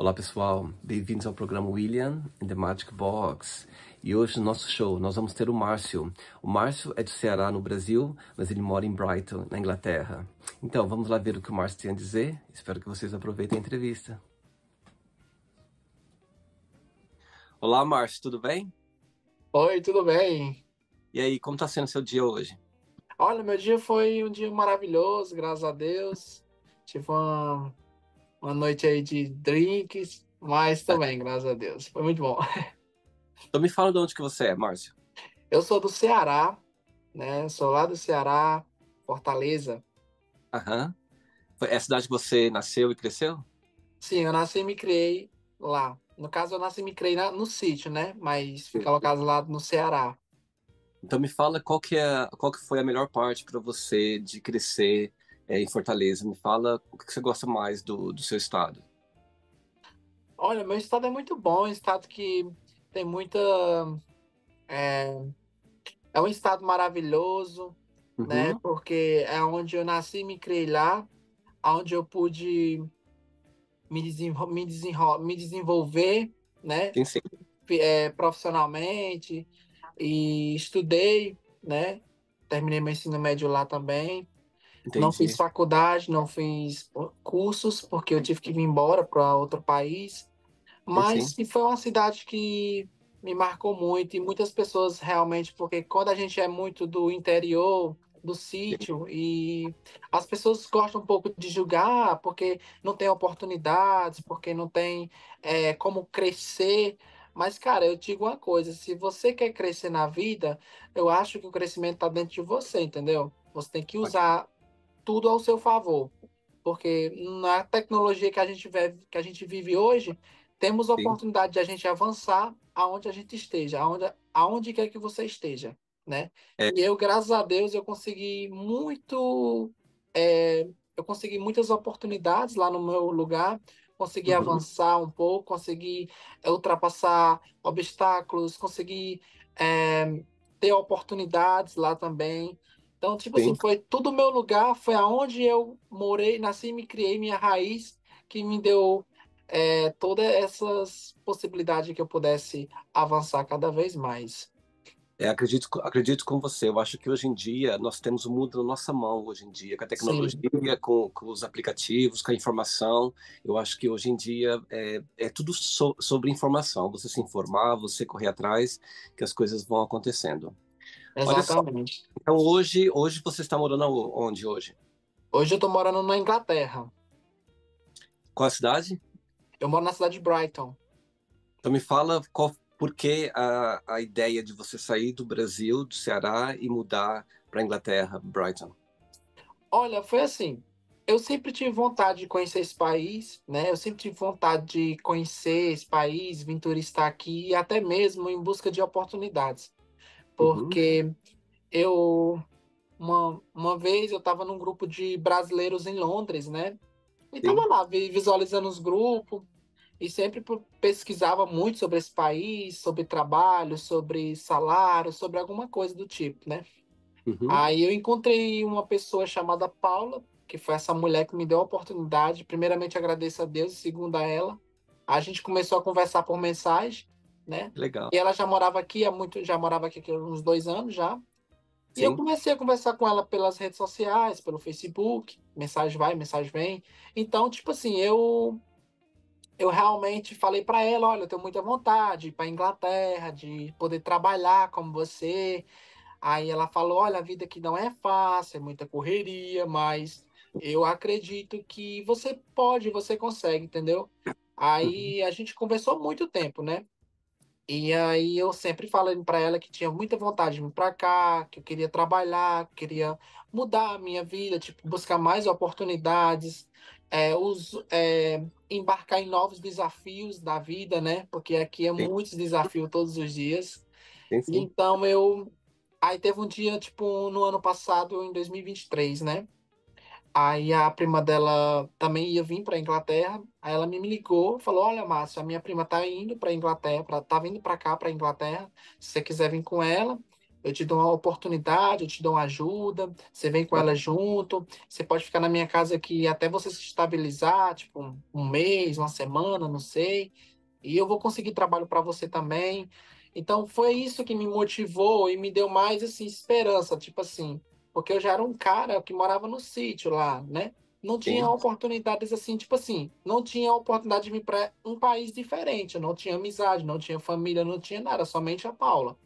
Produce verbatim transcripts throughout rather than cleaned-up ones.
Olá pessoal, bem-vindos ao programa William and the Magic Box. E hoje no nosso show nós vamos ter o Márcio. O Márcio é do Ceará, no Brasil, mas ele mora em Brighton, na Inglaterra. Então vamos lá ver o que o Márcio tem a dizer. Espero que vocês aproveitem a entrevista. Olá Márcio, tudo bem? Oi, tudo bem? E aí, como está sendo seu dia hoje? Olha, meu dia foi um dia maravilhoso, graças a Deus. Tive uma... Uma noite aí de drinks, mas também, graças a Deus, foi muito bom. Então me fala de onde que você é, Márcio. Eu sou do Ceará, né? Sou lá do Ceará, Fortaleza. Aham. É a cidade que você nasceu e cresceu? Sim, eu nasci e me criei lá. No caso, eu nasci e me criei na, no sítio, né? Mas fica localizado lá no Ceará. Então me fala qual que, é, qual que foi a melhor parte para você de crescer É, em Fortaleza. Me fala o que você gosta mais do, do seu estado. Olha, meu estado é muito bom, é um estado que tem muita... É, é um estado maravilhoso, uhum. né? Porque é onde eu nasci e me criei lá, onde eu pude me, desenvol me, desenvol me desenvolver, né? Sim, sim. É, profissionalmente, e estudei, né? Terminei meu ensino médio lá também. Entendi. Não fiz faculdade, não fiz cursos, porque eu tive que vir embora para outro país. Mas sim, foi uma cidade que me marcou muito. E muitas pessoas realmente, porque quando a gente é muito do interior, do sítio, sim. e as pessoas gostam um pouco de julgar, porque não tem oportunidades, porque não tem é, como crescer. Mas, cara, eu digo uma coisa, se você quer crescer na vida, eu acho que o crescimento está dentro de você, entendeu? Você tem que usar tudo ao seu favor, porque na tecnologia que a gente vive, que a gente vive hoje, temos a Sim. oportunidade de a gente avançar aonde a gente esteja, aonde, aonde quer que você esteja, né? É. E eu, graças a Deus, eu consegui muito, é, eu consegui muitas oportunidades lá no meu lugar, consegui uhum. avançar um pouco, consegui ultrapassar obstáculos, consegui é, ter oportunidades lá também. Então, tipo Sim. assim, foi tudo o meu lugar, foi aonde eu morei, nasci, me criei, minha raiz, que me deu é, todas essas possibilidades que eu pudesse avançar cada vez mais. É, acredito, acredito com você. Eu acho que hoje em dia nós temos o mundo na nossa mão, hoje em dia, com a tecnologia, com, com os aplicativos, com a informação. Eu acho que hoje em dia é, é tudo so, sobre informação. Você se informar, você correr atrás, que as coisas vão acontecendo. Exatamente. Só, então hoje, hoje você está morando onde hoje? Hoje eu estou morando na Inglaterra. Qual a cidade? Eu moro na cidade de Brighton. Então me fala qual, por que a, a ideia de você sair do Brasil, do Ceará e mudar para a Inglaterra, Brighton? Olha, foi assim, eu sempre tive vontade de conhecer esse país, né? Eu sempre tive vontade de conhecer esse país, vim turistar aqui, até mesmo em busca de oportunidades. Porque uhum. eu, uma, uma vez eu estava num grupo de brasileiros em Londres, né? E estava lá visualizando os grupos e sempre pesquisava muito sobre esse país, sobre trabalho, sobre salário, sobre alguma coisa do tipo, né? Uhum. Aí eu encontrei uma pessoa chamada Paula, que foi essa mulher que me deu a oportunidade. Primeiramente, agradeço a Deus, segundo a ela. A gente começou a conversar por mensagem. Né? Legal. E ela já morava aqui há muito, já morava aqui há uns dois anos já. Sim. E eu comecei a conversar com ela pelas redes sociais, pelo Facebook, mensagem vai, mensagem vem. Então, tipo assim, eu eu realmente falei para ela, olha, eu tenho muita vontade de ir para a Inglaterra, de poder trabalhar como você. Aí ela falou, olha, a vida aqui não é fácil, é muita correria, mas eu acredito que você pode, você consegue, entendeu? Aí a gente conversou muito tempo, né? E aí eu sempre falando para ela que tinha muita vontade de vir para cá, que eu queria trabalhar, que eu queria mudar a minha vida, tipo, buscar mais oportunidades, é, os, é, embarcar em novos desafios da vida, né? Porque aqui é sim. muitos desafios todos os dias. Sim, sim. Então eu... Aí teve um dia, tipo, no ano passado, em dois mil e vinte e três, né? Aí a prima dela também ia vir para a Inglaterra. Aí ela me ligou, falou, olha, Márcio, a minha prima tá indo para a Inglaterra, pra, tá vindo para cá, para a Inglaterra, se você quiser vir com ela. eu te dou uma oportunidade, eu te dou uma ajuda, você vem com ela junto, você pode ficar na minha casa aqui até você se estabilizar, tipo um, um mês, uma semana, não sei, e eu vou conseguir trabalho para você também. Então foi isso que me motivou e me deu mais assim, esperança, tipo assim, porque eu já era um cara que morava no sítio lá, né? Não tinha Sim. oportunidades assim, tipo assim, não tinha oportunidade de vir para um país diferente, eu não tinha amizade, não tinha família, não tinha nada, somente a Paula.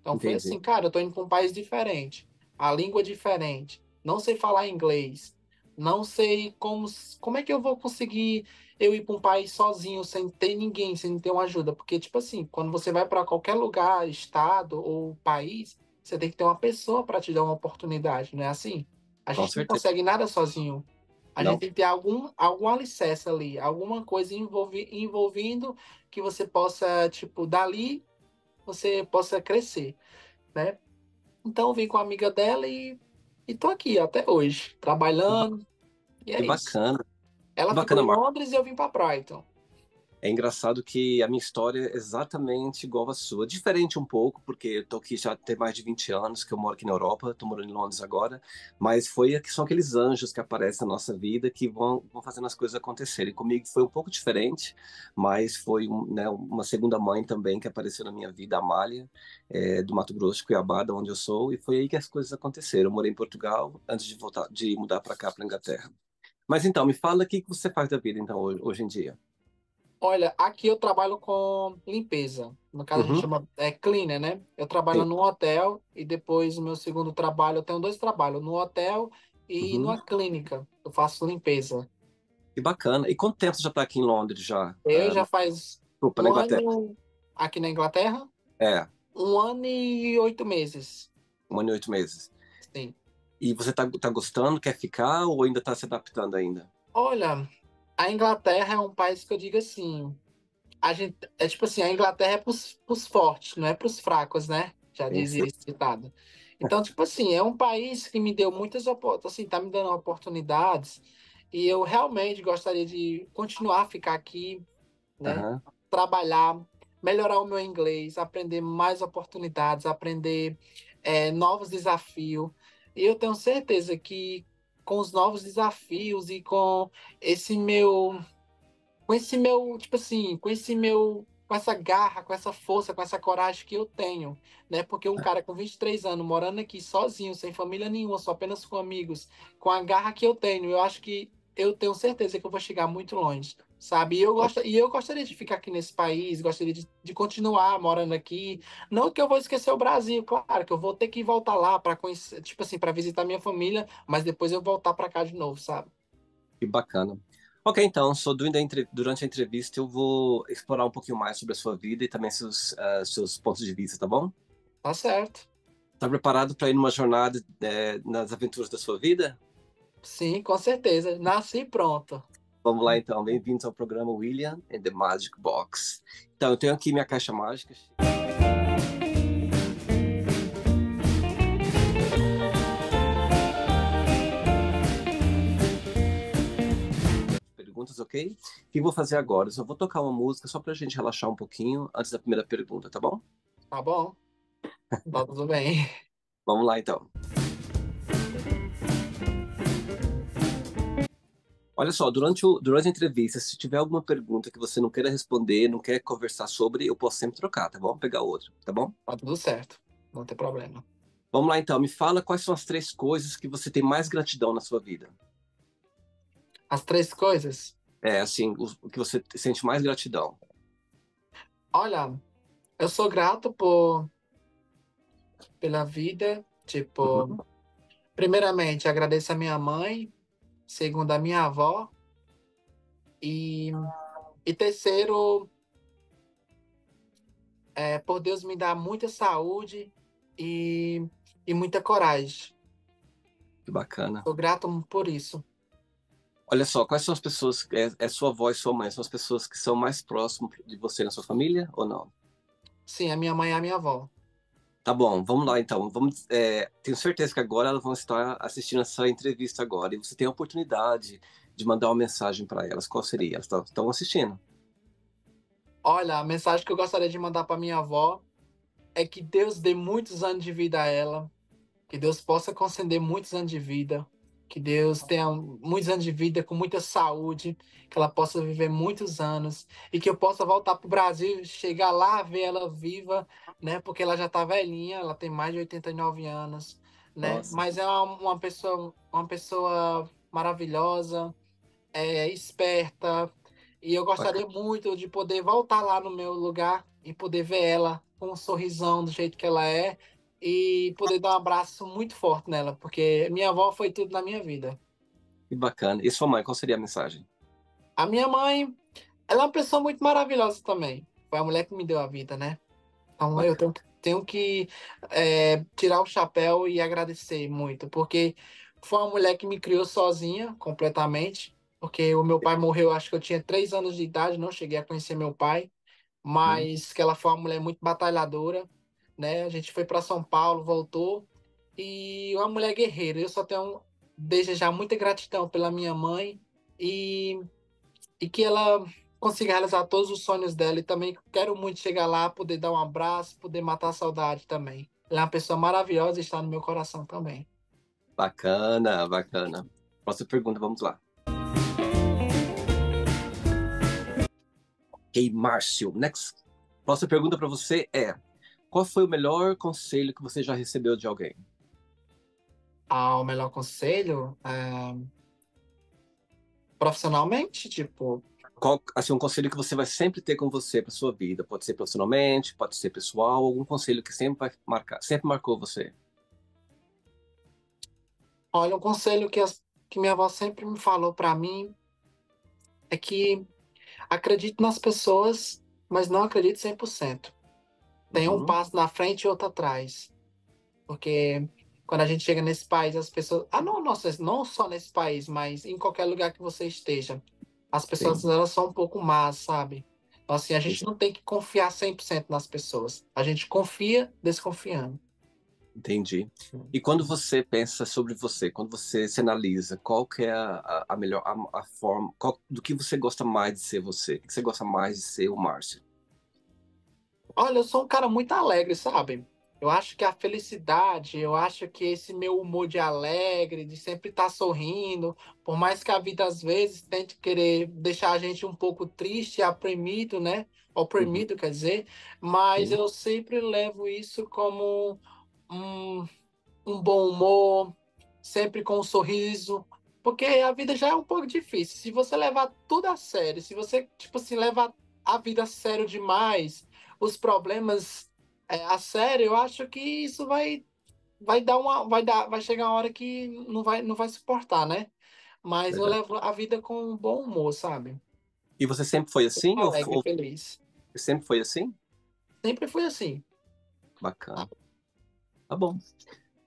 Então Entendi. Foi assim, cara, eu tô indo para um país diferente, a língua é diferente, não sei falar inglês, não sei como, como é que eu vou conseguir eu ir para um país sozinho, sem ter ninguém, sem ter uma ajuda, porque tipo assim, quando você vai para qualquer lugar, estado ou país, você tem que ter uma pessoa para te dar uma oportunidade, não é assim? A Com gente certeza. Não consegue nada sozinho. A não. gente tem que ter algum, algum alicerce ali, alguma coisa envolvi, envolvendo que você possa, tipo, dali, você possa crescer, né? Então, eu vim com a amiga dela e, e tô aqui até hoje, trabalhando. E é que isso. bacana. Ela que ficou bacana, em Londres Mar... e eu vim pra Brighton. É engraçado que a minha história é exatamente igual à sua. Diferente um pouco, porque eu tô aqui já tem mais de vinte anos que eu moro aqui na Europa, tô morando em Londres agora, mas foi, são aqueles anjos que aparecem na nossa vida que vão, vão fazendo as coisas acontecerem. Comigo foi um pouco diferente, mas foi né, uma segunda mãe também que apareceu na minha vida, a Amália, é, do Mato Grosso, Cuiabá, de onde eu sou, e foi aí que as coisas aconteceram. Eu morei em Portugal antes de, voltar, de mudar para cá, para Inglaterra. Mas então, me fala o que você faz da vida então hoje, hoje em dia. Olha, aqui eu trabalho com limpeza. No caso, uhum. a gente chama é, cleaner, né? Eu trabalho Sim. num hotel e depois o meu segundo trabalho... Eu tenho dois trabalhos, no hotel e uhum. numa clínica. Eu faço limpeza. Que bacana. E quanto tempo você já está aqui em Londres? já? Eu é, já faz Opa, um na Inglaterra. ano... Aqui na Inglaterra? É. Um ano e oito meses. Um ano e oito meses. Sim. E você tá, tá gostando? Quer ficar ou ainda tá se adaptando ainda? Olha... A Inglaterra é um país que eu digo assim, a gente, é tipo assim, a Inglaterra é pros, pros fortes, não é pros fracos, né? Já dizia esse ditado. Então, tipo assim, é um país que me deu muitas oportunidades, assim, tá me dando oportunidades, e eu realmente gostaria de continuar a ficar aqui, né? Uhum. Trabalhar, melhorar o meu inglês, aprender mais oportunidades, aprender é, novos desafios, e eu tenho certeza que com os novos desafios e com esse meu, com esse meu, tipo assim, com esse meu, com essa garra, com essa força, com essa coragem que eu tenho, né? Porque um cara com vinte e três anos, morando aqui sozinho, sem família nenhuma, só apenas com amigos, com a garra que eu tenho, eu acho que, eu tenho certeza que eu vou chegar muito longe, sabe? E eu, gosto, e eu gostaria de ficar aqui nesse país, gostaria de, de continuar morando aqui. Não que eu vou esquecer o Brasil, claro, que eu vou ter que voltar lá para conhecer, tipo assim, para visitar minha família, mas depois eu voltar para cá de novo, sabe? Que bacana. Ok, então, só durante a entrevista eu vou explorar um pouquinho mais sobre a sua vida e também seus, uh, seus pontos de vista, tá bom? Tá certo. Tá preparado para ir numa jornada é, nas aventuras da sua vida? Sim, com certeza. Nasci pronto. Vamos lá, então. Bem-vindos ao programa William and the Magic Box. Então, eu tenho aqui minha caixa mágica. Perguntas, ok? O que eu vou fazer agora? Eu só vou tocar uma música só pra gente relaxar um pouquinho antes da primeira pergunta, tá bom? Tá bom. Tá tudo bem. Vamos lá, então. Olha só, durante, o, durante a entrevista, se tiver alguma pergunta que você não queira responder, não quer conversar sobre, eu posso sempre trocar, tá bom? Pegar outra, tá bom? Tá tudo certo, não tem problema. Vamos lá então, me fala quais são as três coisas que você tem mais gratidão na sua vida. As três coisas? É, assim, o, o que você sente mais gratidão. Olha, eu sou grato por... pela vida, tipo... Uhum. Primeiramente, agradeço a minha mãe... Segundo, a minha avó. E, e terceiro, é, por Deus me dar muita saúde e, e muita coragem. Que bacana. Estou grato por isso. Olha só, quais são as pessoas, é, é sua avó e sua mãe, são as pessoas que são mais próximas de você na sua família ou não? Sim, a minha mãe e a minha avó. Tá bom, vamos lá então. Vamos, é, tenho certeza que agora elas vão estar assistindo essa entrevista agora e você tem a oportunidade de mandar uma mensagem para elas. Qual seria? Elas estão assistindo. Olha, a mensagem que eu gostaria de mandar para minha avó é que Deus dê muitos anos de vida a ela, que Deus possa conceder muitos anos de vida, que Deus tenha muitos anos de vida com muita saúde, que ela possa viver muitos anos e que eu possa voltar para o Brasil, chegar lá, ver ela viva, né? Porque ela já está velhinha, ela tem mais de oitenta e nove anos, né? Nossa. Mas é uma, uma, pessoa, uma pessoa maravilhosa, é, esperta, e eu gostaria Vai. muito de poder voltar lá no meu lugar e poder ver ela com um sorrisão do jeito que ela é, e poder dar um abraço muito forte nela, porque minha avó foi tudo na minha vida. Que bacana. E sua mãe, qual seria a mensagem? A minha mãe, ela é uma pessoa muito maravilhosa também. Foi a mulher que me deu a vida, né? Então bacana. eu tenho, tenho que é, tirar o chapéu e agradecer muito, porque foi uma mulher que me criou sozinha, completamente, porque o meu pai morreu, acho que eu tinha três anos de idade, não cheguei a conhecer meu pai, mas hum. que ela foi uma mulher muito batalhadora, né? A gente foi para São Paulo, voltou, e uma mulher guerreira. Eu só tenho desejar muita gratidão pela minha mãe e, e que ela consiga realizar todos os sonhos dela. E também quero muito chegar lá, poder dar um abraço, poder matar a saudade também. Ela é uma pessoa maravilhosa e está no meu coração também. Bacana, bacana. Próxima pergunta, vamos lá. Ok, Márcio, next. Próxima pergunta para você é: qual foi o melhor conselho que você já recebeu de alguém? Ah, o melhor conselho? É... Profissionalmente, tipo... Qual, assim, um conselho que você vai sempre ter com você para sua vida. Pode ser profissionalmente, pode ser pessoal. Algum conselho que sempre vai marcar, sempre marcou você. Olha, um conselho que, as, que minha avó sempre me falou para mim é que acredite nas pessoas, mas não acredite cem por cento. Tem um passo na frente e outro atrás. Porque quando a gente chega nesse país, as pessoas... Ah, não, nossa, não só nesse país, mas em qualquer lugar que você esteja. As pessoas, Sim. elas são um pouco más, sabe? Então, assim, a gente não tem que confiar cem por cento nas pessoas. A gente confia desconfiando. Entendi. E quando você pensa sobre você, quando você se analisa, qual que é a, a melhor a, a forma... Qual, do que você gosta mais de ser você? O que você gosta mais de ser o Márcio? Olha, eu sou um cara muito alegre, sabe? Eu acho que a felicidade, eu acho que esse meu humor de alegre, de sempre estar sorrindo, por mais que a vida às vezes tente querer deixar a gente um pouco triste, oprimido, né? Oprimido, uhum. quer dizer. Mas uhum. eu sempre levo isso como um, um bom humor, sempre com um sorriso. Porque a vida já é um pouco difícil. Se você levar tudo a sério, se você, tipo assim, levar a vida a sério demais... os problemas é, a sério, eu acho que isso vai vai dar uma vai dar vai chegar uma hora que não vai não vai suportar, né? Mas Verdade. eu levo a vida com um bom humor, sabe? E você sempre foi assim? Eu alegre, ou feliz? Sempre foi assim? Sempre foi assim. Bacana. Tá, tá bom.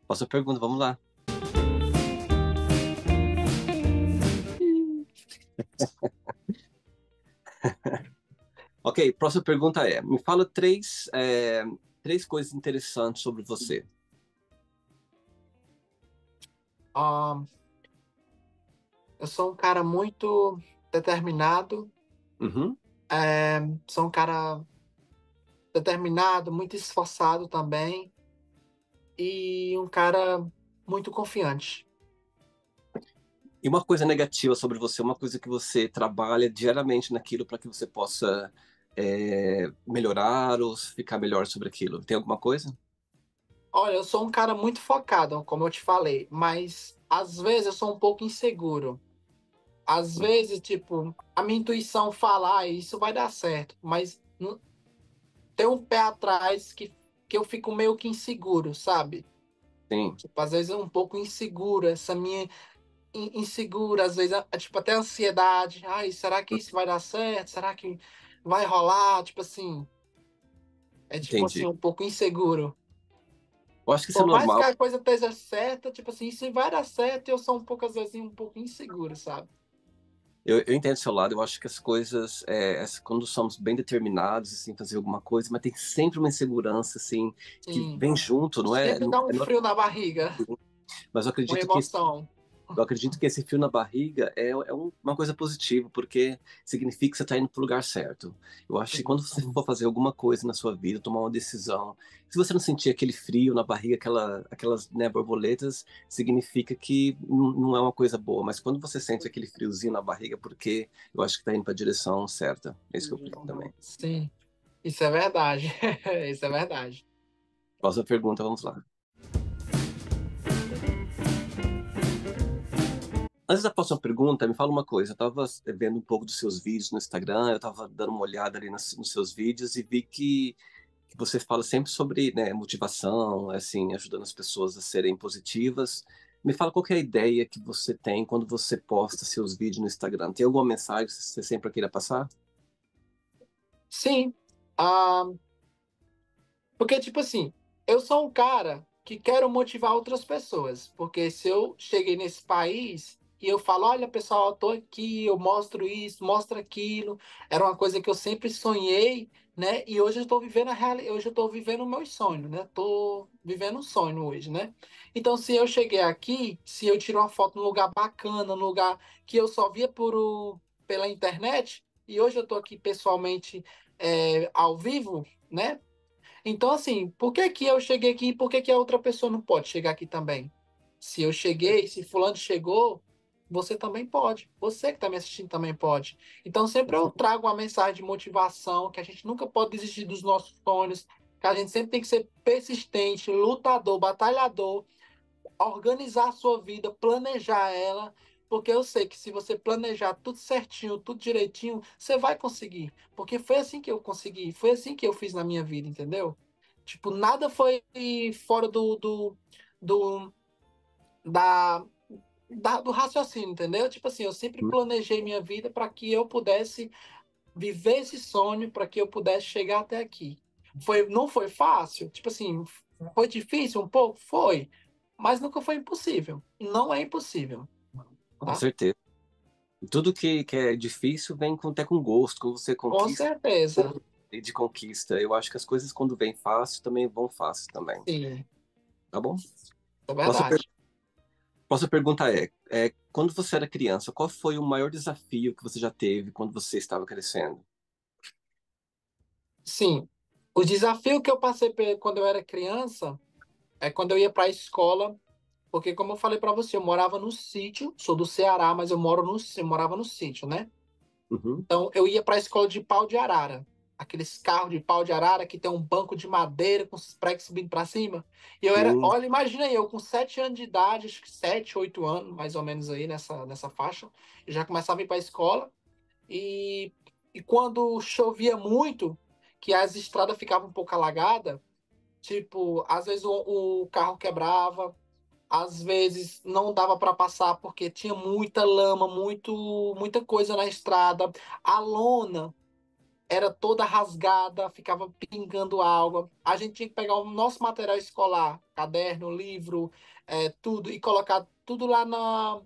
Posso pergunta, vamos lá. Ok, próxima pergunta é: me fala três, é, três coisas interessantes sobre você. Um, eu sou um cara muito determinado. Uhum. É, sou um cara determinado, muito esforçado também. E um cara muito confiante. E uma coisa negativa sobre você, uma coisa que você trabalha diariamente naquilo para que você possa... É, melhorar ou ficar melhor sobre aquilo? Tem alguma coisa? Olha, eu sou um cara muito focado, como eu te falei, mas às vezes eu sou um pouco inseguro. Às hum. vezes, tipo, a minha intuição fala, ah, isso vai dar certo, mas não... tem um pé atrás que, que eu fico meio que inseguro, sabe? Sim. Tipo, às vezes é um pouco inseguro, essa minha... insegura, às vezes, tipo, até ansiedade, ai, será que isso vai dar certo? Será que... vai rolar, tipo assim... É tipo Entendi. assim, um pouco inseguro. Eu acho que isso é normal. Por mais que a coisa esteja certa, tipo assim, isso vai dar certo, eu sou um pouco, às vezes, um pouco inseguro, sabe? Eu, eu entendo do seu lado, eu acho que as coisas, é, quando somos bem determinados, assim, fazer alguma coisa, mas tem sempre uma insegurança, assim, Sim. que vem junto, não sempre é? Sempre dá um é, frio é, na barriga. Mas eu acredito que... Uma emoção. Eu acredito que esse fio na barriga é, é uma coisa positiva, porque significa que você está indo para o lugar certo. Eu acho que quando você for fazer alguma coisa na sua vida, tomar uma decisão, se você não sentir aquele frio na barriga, aquela, aquelas né, borboletas, significa que não é uma coisa boa. Mas quando você sente aquele friozinho na barriga, porque eu acho que está indo para a direção certa. É isso que eu penso também. Sim, isso é verdade. Isso é verdade. Próxima pergunta, vamos lá. Antes da próxima pergunta, me fala uma coisa. Eu estava vendo um pouco dos seus vídeos no Instagram, eu estava dando uma olhada ali nas, nos seus vídeos e vi que, que você fala sempre sobre né, motivação, assim, ajudando as pessoas a serem positivas. Me fala qual que é a ideia que você tem quando você posta seus vídeos no Instagram. Tem alguma mensagem que você sempre queira passar? Sim. Ah, porque, tipo assim, eu sou um cara que quero motivar outras pessoas. Porque se eu cheguei nesse país... E eu falo, olha pessoal, eu tô aqui, eu mostro isso, mostro aquilo. Era uma coisa que eu sempre sonhei, né? E hoje eu estou vivendo a real... hoje eu tô vivendo o meu sonho, né? Tô vivendo um sonho hoje, né? Então, se eu cheguei aqui, se eu tiro uma foto num lugar bacana, num lugar que eu só via por o... pela internet, e hoje eu tô aqui pessoalmente é, ao vivo, né? Então, assim, por que que eu cheguei aqui e por que que a outra pessoa não pode chegar aqui também? Se eu cheguei, se fulano chegou... Você também pode. Você que está me assistindo também pode. Então, sempre eu trago uma mensagem de motivação, que a gente nunca pode desistir dos nossos sonhos, que a gente sempre tem que ser persistente, lutador, batalhador, organizar a sua vida, planejar ela, porque eu sei que se você planejar tudo certinho, tudo direitinho, você vai conseguir. Porque foi assim que eu consegui, foi assim que eu fiz na minha vida, entendeu? Tipo, nada foi fora do... do, do da... Da, do raciocínio, entendeu? Tipo assim, eu sempre planejei minha vida para que eu pudesse viver esse sonho, para que eu pudesse chegar até aqui. Foi, não foi fácil? Tipo assim, foi difícil um pouco? Foi. Mas nunca foi impossível. Não é impossível. Tá? Com certeza. Tudo que, que é difícil vem até com gosto, quando você conquista. Com certeza. De conquista. Eu acho que as coisas quando vêm fácil, também vão fácil também. Sim. Tá bom? É verdade. Nossa pergunta é, é, quando você era criança, qual foi o maior desafio que você já teve quando você estava crescendo? Sim, o desafio que eu passei quando eu era criança é quando eu ia para a escola, porque como eu falei para você, eu morava no sítio, sou do Ceará, mas eu, moro no, eu morava no sítio, né? Uhum. Então eu ia para a escola de pau de arara. Aqueles carros de pau de arara que tem um banco de madeira com os pregos subindo para cima. E eu era, uhum. olha, imagina aí, eu com sete anos de idade, acho que sete, oito anos, mais ou menos aí nessa, nessa faixa, eu já começava a ir para a escola. E, e quando chovia muito, que as estradas ficavam um pouco alagadas, tipo, às vezes o, o carro quebrava, às vezes não dava para passar porque tinha muita lama, muito, muita coisa na estrada. A lona... era toda rasgada, ficava pingando água. A gente tinha que pegar o nosso material escolar, caderno, livro, é, tudo, e colocar tudo lá na...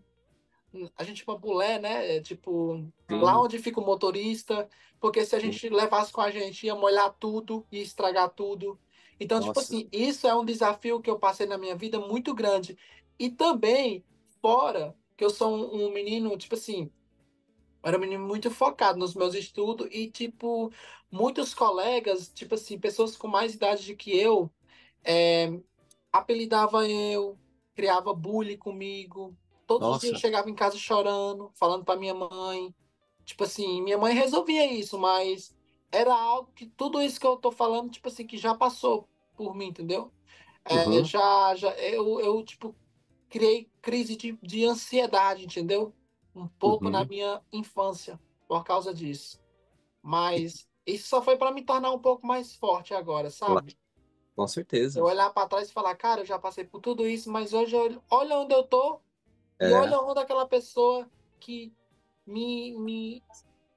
A gente chama bulé, né? É, tipo, sim. Lá onde fica o motorista, porque se a gente sim. levasse com a gente, ia molhar tudo, ia estragar tudo. Então, nossa. Tipo assim, isso é um desafio que eu passei na minha vida muito grande. E também, fora que eu sou um, um menino, tipo assim... Eu era um menino muito focado nos meus estudos e, tipo, muitos colegas, tipo assim, pessoas com mais idade do que eu, é, apelidava eu, criava bullying comigo. Todos os dias eu chegava em casa chorando, falando pra minha mãe. Tipo assim, minha mãe resolvia isso, mas era algo que tudo isso que eu tô falando, tipo assim, que já passou por mim, entendeu? É, uhum. eu já, já, eu, eu, tipo, criei crise de, de ansiedade, entendeu? Um pouco uhum. na minha infância, por causa disso. Mas isso só foi para me tornar um pouco mais forte agora, sabe? Com certeza. Eu olhar para trás e falar, cara, eu já passei por tudo isso, mas hoje eu... olha onde eu tô é. E olha onde aquela pessoa que me, me...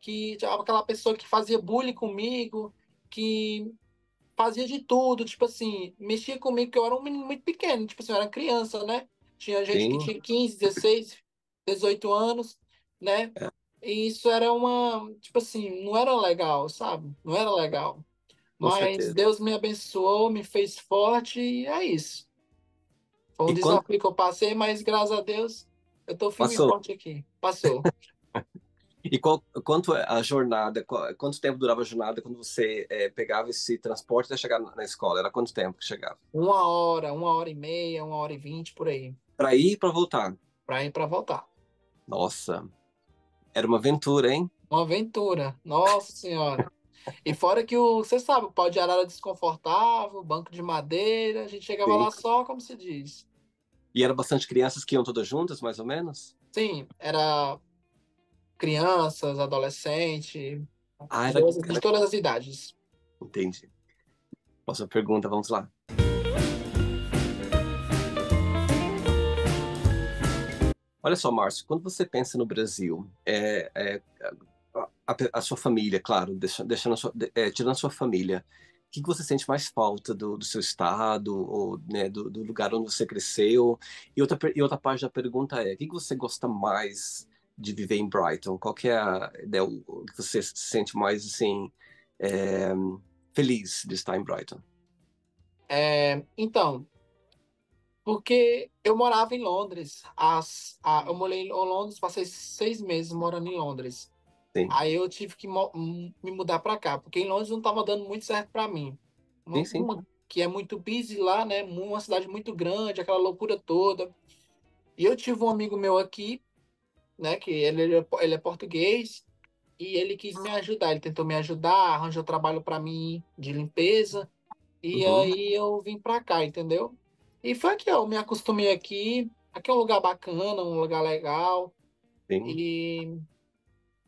que aquela pessoa que fazia bullying comigo, que fazia de tudo, tipo assim, mexia comigo, que eu era um menino muito pequeno, tipo assim, eu era criança, né? Tinha gente sim. que tinha quinze, dezesseis, dezoito anos, né? É. E isso era uma... Tipo assim, não era legal, sabe? Não era legal. Com Mas certeza. Deus me abençoou, me fez forte e é isso. Foi um e desafio quando... que eu passei, mas graças a Deus Eu tô firme e forte aqui. Passou. E qual, quanto a jornada, qual, quanto tempo durava a jornada quando você é, pegava esse transporte até chegar na escola? Era quanto tempo que chegava? Uma hora, uma hora e meia, uma hora e vinte, por aí. Pra ir e pra voltar? Pra ir e pra voltar. Nossa, era uma aventura, hein? Uma aventura, nossa senhora. E fora que, o você sabe, o pau de arara desconfortável, banco de madeira, a gente chegava Sim. lá só, como se diz. E era bastante crianças que iam todas juntas, mais ou menos? Sim, era... crianças, adolescentes, ah, era... de todas as idades. Entendi. Próxima pergunta, vamos lá. Olha só, Márcio, quando você pensa no Brasil, é, é, a, a, a sua família, claro, deixando, deixando a sua, é, tirando a sua família, o que, que você sente mais falta do, do seu estado, ou, né, do, do lugar onde você cresceu? E outra, e outra parte da pergunta é, o que, que você gosta mais de viver em Brighton? Qual que é a, né, o que você se sente mais assim é, feliz de estar em Brighton? É, então, porque eu morava em Londres, as, a, eu morei em Londres, passei seis meses morando em Londres. Sim. Aí eu tive que me mudar para cá, porque em Londres não estava dando muito certo para mim. Sim, sim. Uma, que é muito busy lá, né? Uma cidade muito grande, aquela loucura toda. E eu tive um amigo meu aqui, né, que ele, ele é português e ele quis me ajudar, ele tentou me ajudar, arranjou trabalho para mim de limpeza e uhum. aí eu vim para cá, entendeu? E foi aqui, ó, eu me acostumei aqui, aqui é um lugar bacana, um lugar legal. Sim. E,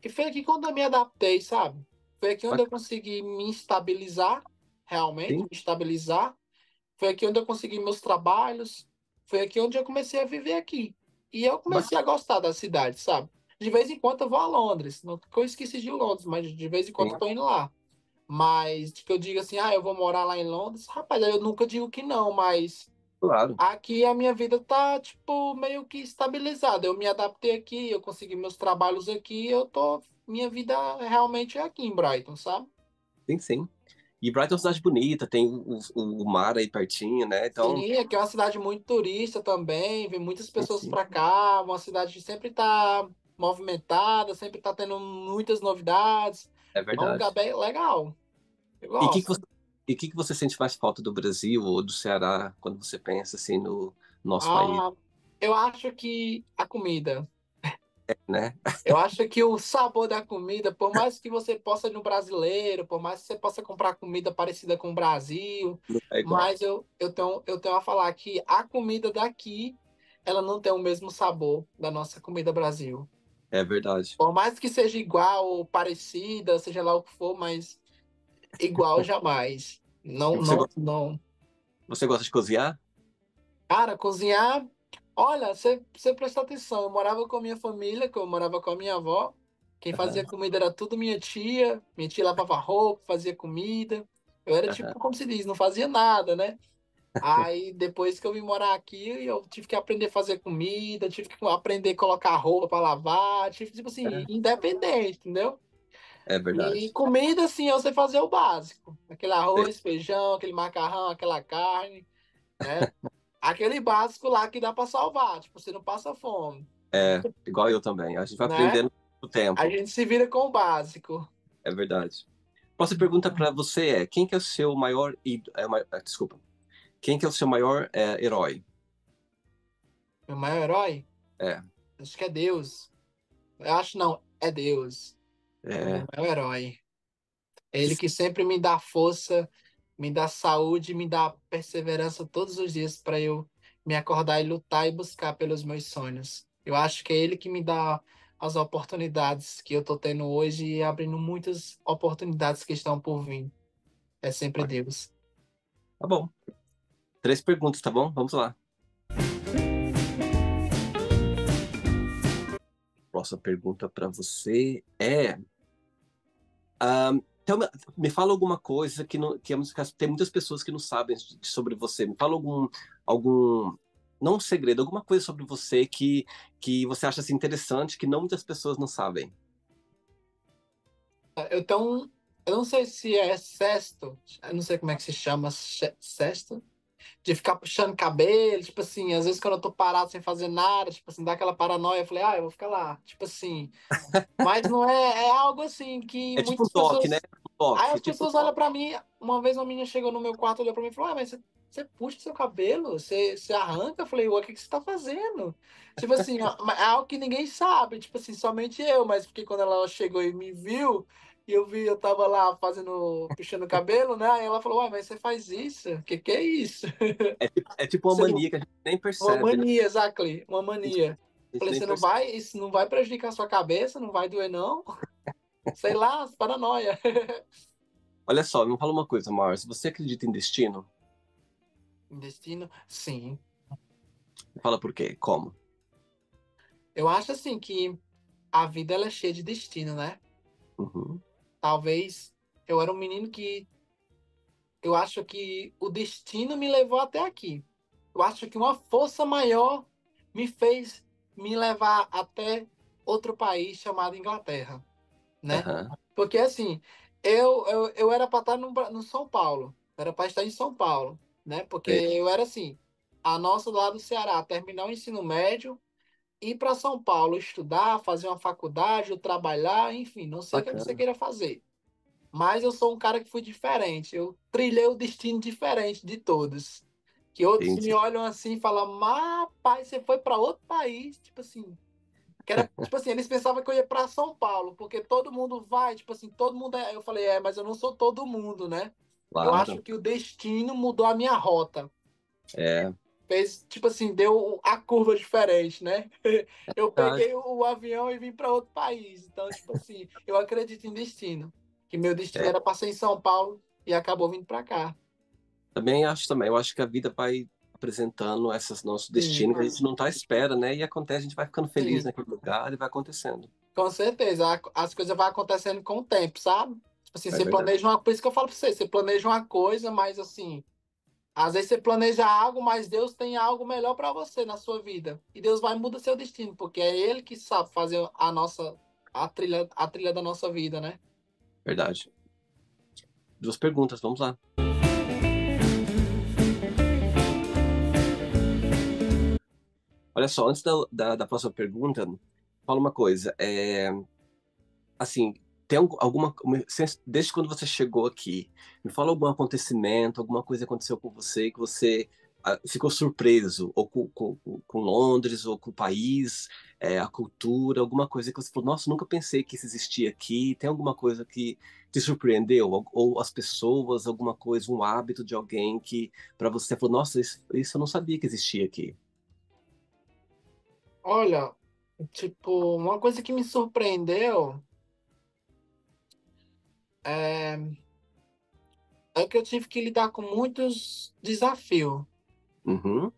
e foi aqui quando eu me adaptei, sabe? Foi aqui onde eu consegui me estabilizar, realmente, Sim. me estabilizar. Foi aqui onde eu consegui meus trabalhos, foi aqui onde eu comecei a viver aqui. E eu comecei a gostar da cidade, sabe? De vez em quando eu vou a Londres. Não que eu esqueci de Londres, mas de vez em quando Sim. eu tô indo lá. Mas que eu digo assim, ah, eu vou morar lá em Londres. Rapaz, eu nunca digo que não, mas... Claro. Aqui a minha vida tá, tipo, meio que estabilizada. Eu me adaptei aqui, eu consegui meus trabalhos aqui. Eu tô... Minha vida realmente é aqui em Brighton, sabe? Sim, sim. E Brighton é uma cidade bonita, tem o, o, o mar aí pertinho, né? Então... Sim, aqui é uma cidade muito turista também, vem muitas pessoas para cá, uma cidade que sempre tá movimentada, sempre tá tendo muitas novidades. É verdade. É um lugar bem legal. E o que, que, você, e que, que você sente mais falta do Brasil ou do Ceará quando você pensa assim no nosso ah, país? Eu acho que a comida... Né? Eu acho que o sabor da comida, por mais que você possa ir no brasileiro, por mais que você possa comprar comida parecida com o Brasil, é mas eu, eu, tenho, eu tenho a falar que a comida daqui, ela não tem o mesmo sabor da nossa comida Brasil. É verdade. Por mais que seja igual ou parecida, seja lá o que for, mas igual jamais. Não, você não, gosta... não. Você gosta de cozinhar? Cara, cozinhar... Olha, você presta atenção, eu morava com a minha família, que eu morava com a minha avó, quem fazia uhum. comida era tudo minha tia, minha tia lavava roupa, fazia comida, eu era uhum. tipo, como se diz, não fazia nada, né? Aí depois que eu vim morar aqui, eu tive que aprender a fazer comida, tive que aprender a colocar roupa para lavar, tive tipo assim, uhum. independente, entendeu? É verdade. E comida, assim, eu sei fazer o básico, aquele arroz, é. feijão, aquele macarrão, aquela carne, né? Aquele básico lá que dá pra salvar, tipo, você não passa fome. É, igual eu também. A gente vai né? aprendendo com o tempo. A gente se vira com o básico. É verdade. Posso pergunta pra você é, quem que é o seu maior... Desculpa. Quem que é o seu maior é, herói? Meu maior herói? É. Acho que é Deus. Eu acho não, é Deus. É. Meu maior herói. Ele que sempre me dá força... me dá saúde, me dá perseverança todos os dias para eu me acordar e lutar e buscar pelos meus sonhos. Eu acho que é ele que me dá as oportunidades que eu estou tendo hoje e abrindo muitas oportunidades que estão por vir. É sempre Deus. Tá bom. Três perguntas, tá bom? Vamos lá. Próxima pergunta para você é... Um... Então, me fala alguma coisa que, não, que tem muitas pessoas que não sabem sobre você. Me fala algum, algum não um segredo, alguma coisa sobre você que, que você acha assim, interessante, que não muitas pessoas não sabem. Eu, tão, eu não sei se é sexto, eu não sei como é que se chama, sexto, de ficar puxando cabelo, tipo assim, às vezes quando eu tô parado sem fazer nada, tipo assim, dá aquela paranoia, eu falei, ah, eu vou ficar lá, tipo assim. Mas não é, é algo assim que é tipo um toque, pessoas... né? Um Aí as é tipo pessoas olham pra mim, uma vez uma menina chegou no meu quarto, olhou pra mim e falou, ah, mas você, você puxa o seu cabelo, você, você arranca? Eu falei, ué, o que, que você tá fazendo? Tipo assim, é algo que ninguém sabe, tipo assim, somente eu, mas porque quando ela chegou e me viu, e eu vi, eu tava lá fazendo, puxando o cabelo, né? E ela falou, ué, mas você faz isso? O que que é isso? É, é tipo uma mania que a gente nem percebe. Uma mania, né? Exactly. Uma mania. Eu falei, você não vai, isso não vai prejudicar a sua cabeça? Não vai doer, não? Sei lá, paranoia. Olha só, me fala uma coisa, Márcio. Você acredita em destino? Em destino? Sim. Fala por quê? Como? Eu acho, assim, que a vida ela é cheia de destino, né? Uhum. Talvez eu era um menino que eu acho que o destino me levou até aqui. Eu acho que uma força maior me fez me levar até outro país chamado Inglaterra, né? Uhum. Porque assim, eu, eu, eu era para estar no, no São Paulo, eu era para estar em São Paulo, né? Porque Eita. eu era assim, a nossa lá do Ceará, terminar o ensino médio, ir para São Paulo estudar, fazer uma faculdade, ou trabalhar, enfim, não sei Bacana. o que você queira fazer. Mas eu sou um cara que fui diferente, eu trilhei o destino diferente de todos. Que outros Entendi. me olham assim e falam, mas, pai, você foi para outro país, tipo assim... Que era, tipo assim, eles pensavam que eu ia para São Paulo, porque todo mundo vai, tipo assim, todo mundo... É... Eu falei, é, mas eu não sou todo mundo, né? Claro. Eu acho que o destino mudou a minha rota. É... Fez, tipo assim, deu a curva diferente, né? Eu peguei o, o avião e vim para outro país. Então, tipo assim, eu acredito em destino. Que meu destino é. era passar em São Paulo e acabou vindo para cá. Também acho, também. Eu acho que a vida vai apresentando esses nossos destinos, que a gente não tá à espera, né? E acontece, a gente vai ficando feliz Sim. naquele lugar e vai acontecendo. Com certeza. As coisas vão acontecendo com o tempo, sabe? Tipo assim, é você verdade. planeja uma... Por isso que eu falo para você, você planeja uma coisa, mas assim... Às vezes você planeja algo, mas Deus tem algo melhor para você na sua vida. E Deus vai mudar seu destino, porque é Ele que sabe fazer a nossa a trilha, a trilha da nossa vida, né? Verdade. Duas perguntas, vamos lá. Olha só, antes da, da, da próxima pergunta, fala uma coisa. É, assim... Tem alguma, desde quando você chegou aqui, me fala algum acontecimento, alguma coisa aconteceu com você que você ficou surpreso, ou com, com, com Londres, ou com o país, é, a cultura, alguma coisa que você falou, nossa, nunca pensei que isso existia aqui. Tem alguma coisa que te surpreendeu, ou, ou as pessoas, alguma coisa, um hábito de alguém que para você falou, nossa, isso, isso eu não sabia que existia aqui? Olha, tipo, uma coisa que me surpreendeu... É... é que eu tive que lidar com muitos desafios. Uhum.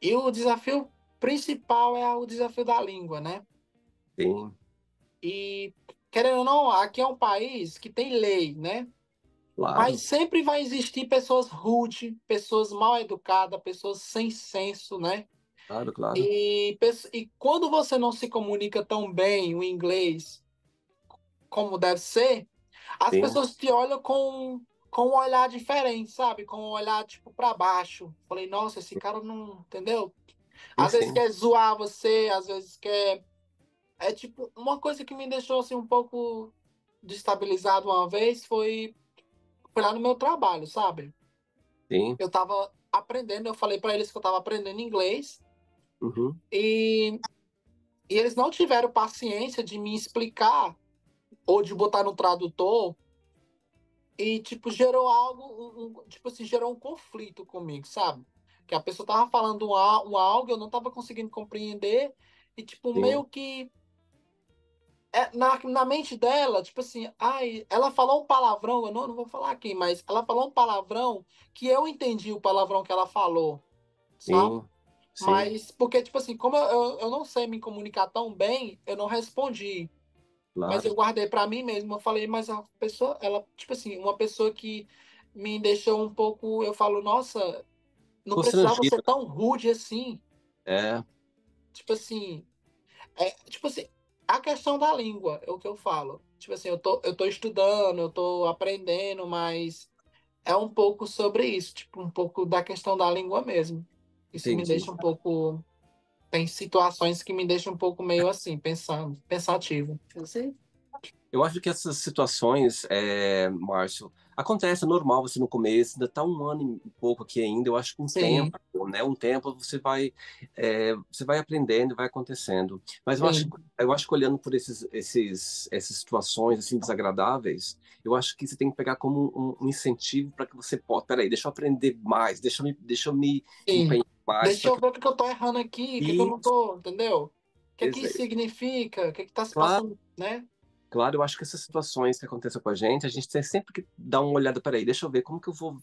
E o desafio principal é o desafio da língua, né? Sim. E, querendo ou não, aqui é um país que tem lei, né? Claro. Mas sempre vai existir pessoas rudes, pessoas mal educadas, pessoas sem senso, né? Claro, claro. E, e quando você não se comunica tão bem o inglês como deve ser, as Sim. pessoas te olham com, com um olhar diferente, sabe? Com um olhar, tipo, pra baixo. Falei, nossa, esse cara não... Entendeu? Às Sim. vezes quer zoar você, às vezes quer... É, tipo, uma coisa que me deixou, assim, um pouco destabilizado uma vez foi... Foi lá no meu trabalho, sabe? Sim. Eu tava aprendendo, eu falei pra eles que eu tava aprendendo inglês. Uhum. E, e eles não tiveram paciência de me explicar ou de botar no tradutor, e, tipo, gerou algo, um, um, tipo assim, gerou um conflito comigo, sabe? Que a pessoa tava falando um, um algo, eu não tava conseguindo compreender, e, tipo, Sim. meio que... É, na, na mente dela, tipo assim, ai, ela falou um palavrão, eu não, não vou falar aqui, mas ela falou um palavrão que eu entendi o palavrão que ela falou, sabe? Sim. Sim. Mas, porque, tipo assim, como eu, eu, eu não sei me comunicar tão bem, eu não respondi. Claro. Mas eu guardei pra mim mesmo, eu falei, mas a pessoa, ela, tipo assim, uma pessoa que me deixou um pouco, eu falo, nossa, não precisava ser tão rude assim. É. Tipo assim, é, tipo assim, a questão da língua é o que eu falo. Tipo assim, eu tô, eu tô estudando, eu tô aprendendo, mas é um pouco sobre isso, tipo, um pouco da questão da língua mesmo. Isso Entendi. Me deixa um pouco... Tem situações que me deixam um pouco meio assim, pensando, pensativo. Eu sei. Eu acho que essas situações, é, Márcio, acontece, é normal você no começo, ainda está um ano e pouco aqui ainda, eu acho que um Sim. tempo, né? Um tempo você vai, é, você vai aprendendo, vai acontecendo. Mas eu acho, eu acho que olhando por esses, esses, essas situações assim, desagradáveis, eu acho que você tem que pegar como um, um incentivo para que você possa, peraí, deixa eu aprender mais, deixa eu me, deixa eu me empenhar mais. Deixa eu ver o que... que eu tô errando aqui, o que eu não tô, entendeu? O que é que isso significa, o que é que tá se passando, claro. Né? Claro, eu acho que essas situações que acontecem com a gente, a gente tem sempre que dar uma olhada, peraí, deixa eu ver como que eu vou...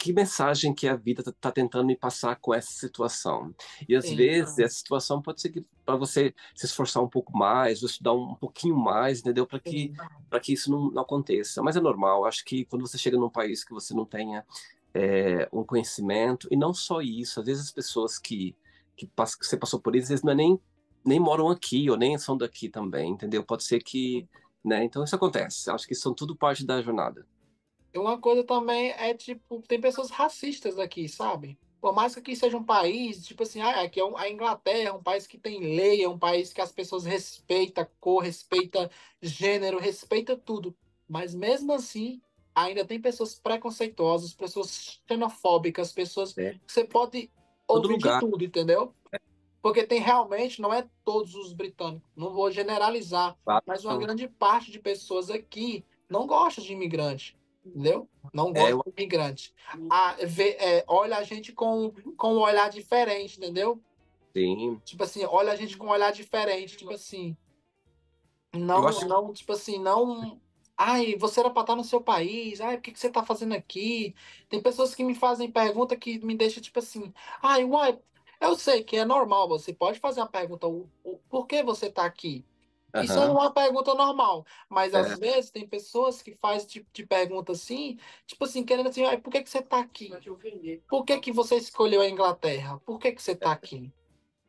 Que mensagem que a vida tá, tá tentando me passar com essa situação? E às Sim. vezes essa situação pode ser para você se esforçar um pouco mais, ou estudar um pouquinho mais, entendeu? Para que, que isso não, não aconteça. Mas é normal, acho que quando você chega num país que você não tenha é, um conhecimento, e não só isso, às vezes as pessoas que, que, passam, que você passou por isso, às vezes não é nem... nem moram aqui, ou nem são daqui também, entendeu? Pode ser que, né? Então isso acontece. Acho que são tudo parte da jornada. Uma coisa também é, tipo, tem pessoas racistas aqui, sabe? Por mais que aqui seja um país, tipo assim, ah, aqui é um, a Inglaterra é um país que tem lei, é um país que as pessoas respeitam cor, respeitam gênero, respeitam tudo. Mas mesmo assim, ainda tem pessoas preconceituosas, pessoas xenofóbicas, pessoas é. que você pode ouvir todo lugar. De tudo, entendeu? É. Porque tem realmente, não é todos os britânicos, não vou generalizar, claro, mas uma sim. grande parte de pessoas aqui não gosta de imigrante, entendeu? Não gosta é, eu... de imigrante. A, vê, é, olha a gente com, com um olhar diferente, entendeu? Sim. Tipo assim, olha a gente com um olhar diferente, tipo assim, não, acho... não, tipo assim, não... Ai, você era para estar no seu país, ai, por que, que você tá fazendo aqui? Tem pessoas que me fazem pergunta que me deixam, tipo assim, ai, uai... Eu sei que é normal, você pode fazer a pergunta, o, o, por que você tá aqui? Uhum. Isso é uma pergunta normal, mas é. às vezes tem pessoas que fazem tipo de pergunta assim, tipo assim, querendo assim, ah, por que, que você tá aqui? Por que, que você escolheu a Inglaterra? Por que, que você tá aqui?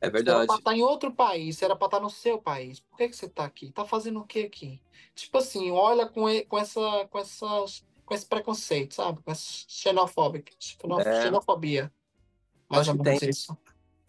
É verdade. Era pra estar em outro país, era pra estar no seu país. Por que, que você tá aqui? Tá fazendo o que aqui? Tipo assim, olha com, com, essa, com, essa, com esse preconceito, sabe? Com essa xenofóbica, xenofobia. É. xenofobia. Mas é muito isso.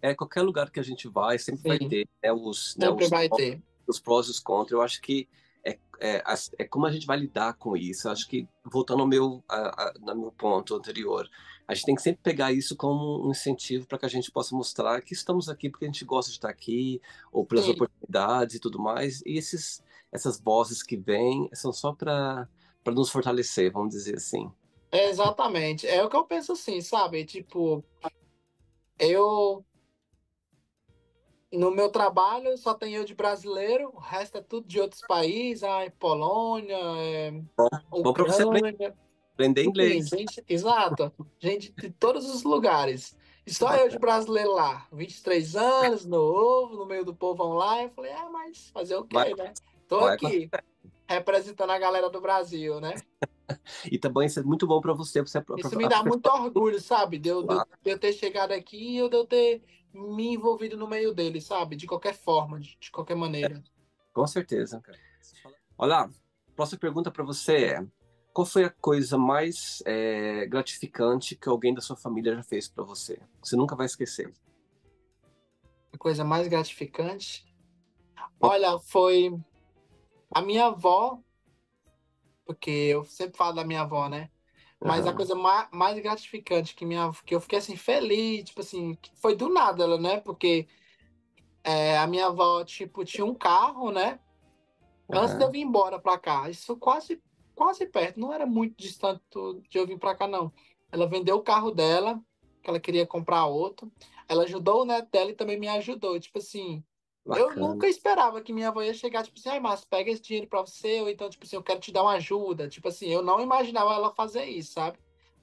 É, qualquer lugar que a gente vai, sempre Sim. vai ter, né, os, né, os, vai prós, ter. os prós e os contras. Eu acho que é, é, é como a gente vai lidar com isso. Eu acho que, voltando ao meu, a, a, no meu ponto anterior, a gente tem que sempre pegar isso como um incentivo para que a gente possa mostrar que estamos aqui porque a gente gosta de estar aqui, ou pelas Sim. oportunidades e tudo mais. E esses, essas vozes que vêm são só para nos fortalecer, vamos dizer assim. É, exatamente. É o que eu penso assim, sabe? Tipo, eu... No meu trabalho, só tem eu de brasileiro, o resto é tudo de outros países, ai, Polônia, é... Bom, bom para você aprender, aprender inglês. Gente, exato, gente de todos os lugares. E só eu de brasileiro lá, vinte e três anos, novo, no meio do povão lá, eu falei, ah, mas fazer o quê, né? Tô aqui, representando a galera do Brasil, né? E também isso é muito bom para você, você... Isso me dá muito orgulho, sabe? De eu, claro. de eu ter chegado aqui e eu de eu ter... me envolvido no meio dele, sabe? De qualquer forma, de, de qualquer maneira. É, com certeza. Olá, próxima pergunta para você é: qual foi a coisa mais é, gratificante que alguém da sua família já fez para você? Você nunca vai esquecer. A coisa mais gratificante? Olha, foi a minha avó, porque eu sempre falo da minha avó, né? Mas uhum. a coisa ma mais gratificante que, minha, que eu fiquei assim, feliz, tipo assim, foi do nada, né? Porque é, a minha avó, tipo, tinha um carro, né? Uhum. Antes de eu vir embora pra cá. Isso quase, quase perto, não era muito distante de eu vir pra cá, não. Ela vendeu o carro dela, que ela queria comprar outro. Ela ajudou o neto dela e também me ajudou. Tipo assim, Bacana. eu nunca esperava que minha avó ia chegar, tipo assim, ai, Márcio, pega esse dinheiro pra você, ou então, tipo assim, eu quero te dar uma ajuda. Tipo assim, eu não imaginava ela fazer isso, sabe?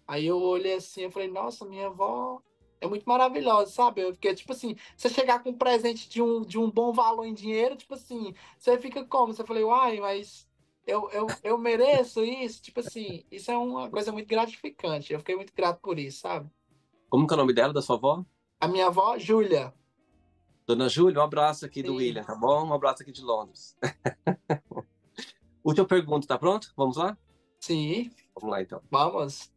Aí eu olhei assim, eu falei, nossa, minha avó é muito maravilhosa, sabe? Porque, tipo assim, você chegar com um presente de um, de um bom valor em dinheiro, tipo assim, você fica como? Você falei, uai, mas eu, eu, eu mereço isso? Tipo assim, isso é uma coisa muito gratificante. Eu fiquei muito grato por isso, sabe? Como que é o nome dela, da sua avó? A minha avó, Júlia. Dona Júlia, um abraço aqui Sim. do William, tá bom? Um abraço aqui de Londres. Última pergunta, tá pronto? Vamos lá? Sim. Vamos lá, então. Vamos.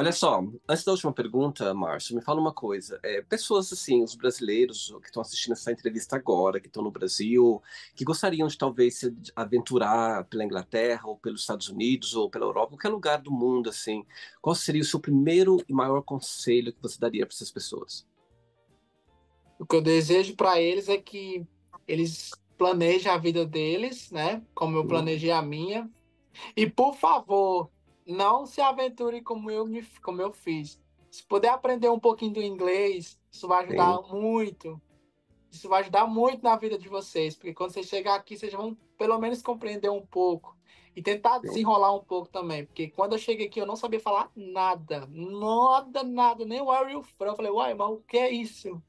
Olha só, antes da última pergunta, Márcio, me fala uma coisa. É, pessoas assim, os brasileiros que estão assistindo essa entrevista agora, que estão no Brasil, que gostariam de talvez se aventurar pela Inglaterra, ou pelos Estados Unidos, ou pela Europa, qualquer lugar do mundo, assim, qual seria o seu primeiro e maior conselho que você daria para essas pessoas? O que eu desejo para eles é que eles planejem a vida deles, né? Como eu planejei a minha. E, por favor, não se aventure como eu, como eu fiz. Se puder aprender um pouquinho do inglês, isso vai ajudar Sim. muito. Isso vai ajudar muito na vida de vocês, porque quando vocês chegar aqui, vocês vão pelo menos compreender um pouco e tentar desenrolar um pouco também, porque quando eu cheguei aqui, eu não sabia falar nada, nada, nada, nem o where you from. Eu falei, uai, mas o que é isso?